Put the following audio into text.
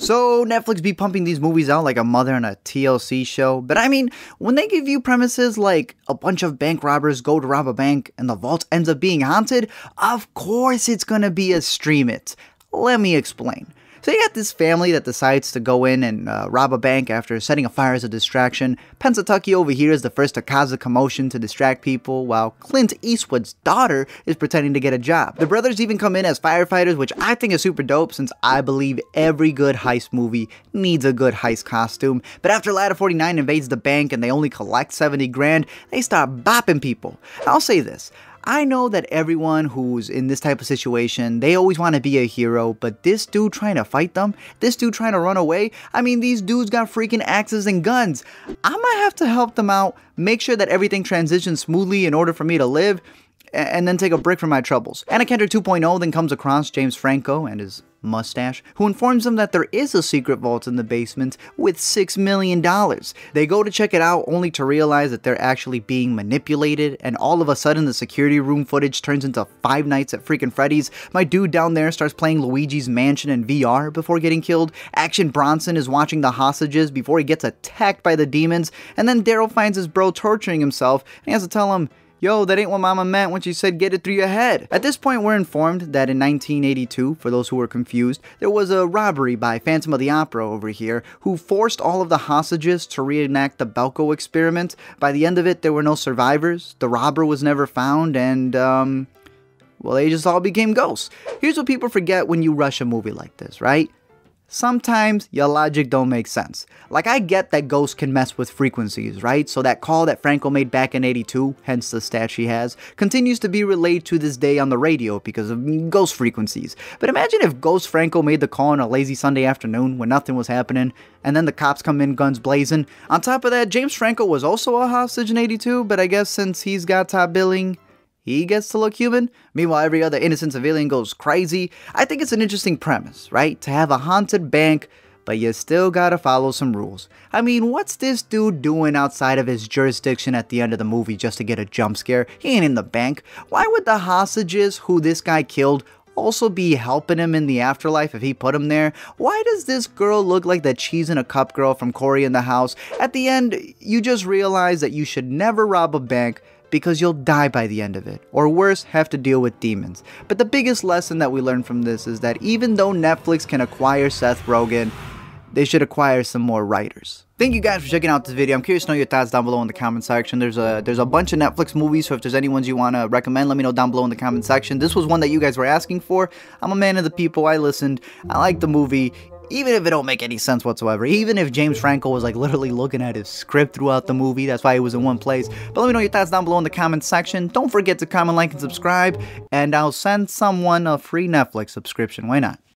So Netflix be pumping these movies out like a mother and a TLC show, but I mean, when they give you premises like a bunch of bank robbers go to rob a bank and the vault ends up being haunted, of course it's gonna be a stream it. Let me explain. So you got this family that decides to go in and rob a bank after setting a fire as a distraction. Pensatucky over here is the first to cause a commotion to distract people, while Clint Eastwood's daughter is pretending to get a job. The brothers even come in as firefighters, which I think is super dope since I believe every good heist movie needs a good heist costume. But after Ladder 49 invades the bank and they only collect 70 grand, they start bopping people. I'll say this. I know that everyone who's in this type of situation, they always want to be a hero, but this dude trying to fight them, this dude trying to run away, I mean, these dudes got freaking axes and guns. I might have to help them out, make sure that everything transitions smoothly in order for me to live, and then take a break from my troubles. Anakander 2.0 then comes across James Franco and his mustache, who informs them that there is a secret vault in the basement with $6 million. They go to check it out only to realize that they're actually being manipulated, and all of a sudden the security room footage turns into Five Nights at freaking Freddy's. My dude down there starts playing Luigi's Mansion in VR before getting killed. Action Bronson is watching the hostages before he gets attacked by the demons, and then Daryl finds his bro torturing himself and he has to tell him, "Yo, that ain't what mama meant when she said get it through your head." At this point, we're informed that in 1982, for those who were confused, there was a robbery by Phantom of the Opera over here, who forced all of the hostages to reenact the Belko Experiment. By the end of it, there were no survivors, the robber was never found, and, well, they just all became ghosts. Here's what people forget when you rush a movie like this, right? Sometimes your logic don't make sense. Like, I get that ghosts can mess with frequencies, right? So that call that Franco made back in 82, hence the stat she has, continues to be relayed to this day on the radio because of ghost frequencies. But imagine if Ghost Franco made the call on a lazy Sunday afternoon when nothing was happening, and then the cops come in guns blazing. On top of that, James Franco was also a hostage in 82, but I guess since he's got top billing, he gets to look human. Meanwhile, every other innocent civilian goes crazy. I think it's an interesting premise, right? To have a haunted bank, but you still gotta follow some rules. I mean, what's this dude doing outside of his jurisdiction at the end of the movie just to get a jump scare? He ain't in the bank. Why would the hostages who this guy killed also be helping him in the afterlife if he put him there? Why does this girl look like the cheese in a cup girl from Corey in the House? At the end, you just realize that you should never rob a bank, because you'll die by the end of it, or worse, have to deal with demons. But the biggest lesson that we learned from this is that even though Netflix can acquire Seth Rogen, they should acquire some more writers. Thank you guys for checking out this video. I'm curious to know your thoughts down below in the comment section. There's a bunch of Netflix movies, so if there's any ones you want to recommend, let me know down below in the comment section. This was one that you guys were asking for. I'm a man of the people. I listened. I like the movie. Even if it don't make any sense whatsoever, even if James Franco was like literally looking at his script throughout the movie, that's why he was in one place. But let me know your thoughts down below in the comment section. Don't forget to comment, like, and subscribe, and I'll send someone a free Netflix subscription. Why not?